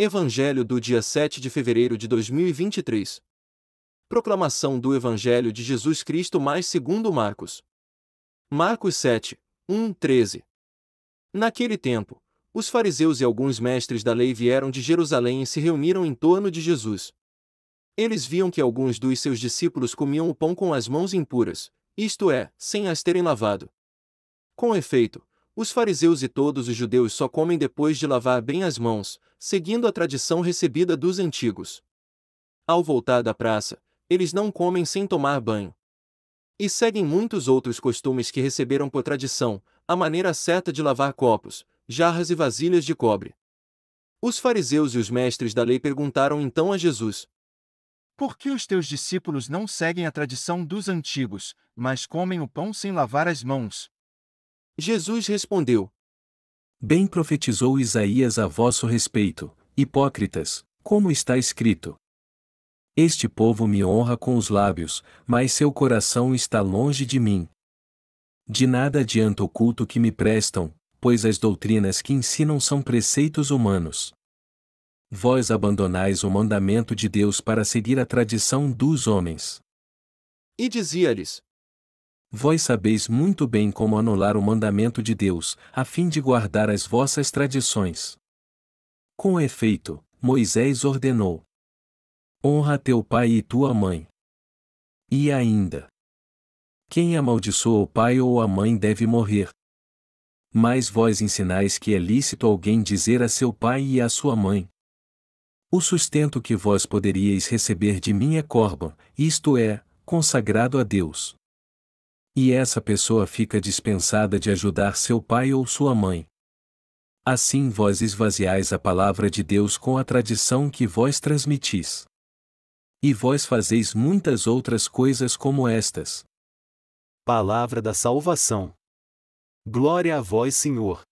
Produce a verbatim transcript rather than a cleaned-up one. Evangelho do dia sete de fevereiro de dois mil e vinte e três. Proclamação do Evangelho de Jesus Cristo mais segundo Marcos. Marcos sete, um a treze. Naquele tempo, os fariseus e alguns mestres da lei vieram de Jerusalém e se reuniram em torno de Jesus. Eles viam que alguns dos seus discípulos comiam o pão com as mãos impuras, isto é, sem as terem lavado. Com efeito, os fariseus e todos os judeus só comem depois de lavar bem as mãos, seguindo a tradição recebida dos antigos. Ao voltar da praça, eles não comem sem tomar banho. E seguem muitos outros costumes que receberam por tradição, a maneira certa de lavar copos, jarras e vasilhas de cobre. Os fariseus e os mestres da lei perguntaram então a Jesus: por que os teus discípulos não seguem a tradição dos antigos, mas comem o pão sem lavar as mãos? Jesus respondeu: bem profetizou Isaías a vosso respeito, hipócritas, como está escrito: este povo me honra com os lábios, mas seu coração está longe de mim. De nada adianta o culto que me prestam, pois as doutrinas que ensinam são preceitos humanos. Vós abandonais o mandamento de Deus para seguir a tradição dos homens. E dizia-lhes: vós sabeis muito bem como anular o mandamento de Deus, a fim de guardar as vossas tradições. Com efeito, Moisés ordenou: honra teu pai e tua mãe. E ainda: quem amaldiçoa o pai ou a mãe deve morrer. Mas vós ensinais que é lícito alguém dizer a seu pai e à sua mãe: o sustento que vós poderíeis receber de mim é Corban, isto é, consagrado a Deus. E essa pessoa fica dispensada de ajudar seu pai ou sua mãe. Assim vós esvaziais a palavra de Deus com a tradição que vós transmitis. E vós fazeis muitas outras coisas como estas. Palavra da salvação. Glória a vós, Senhor.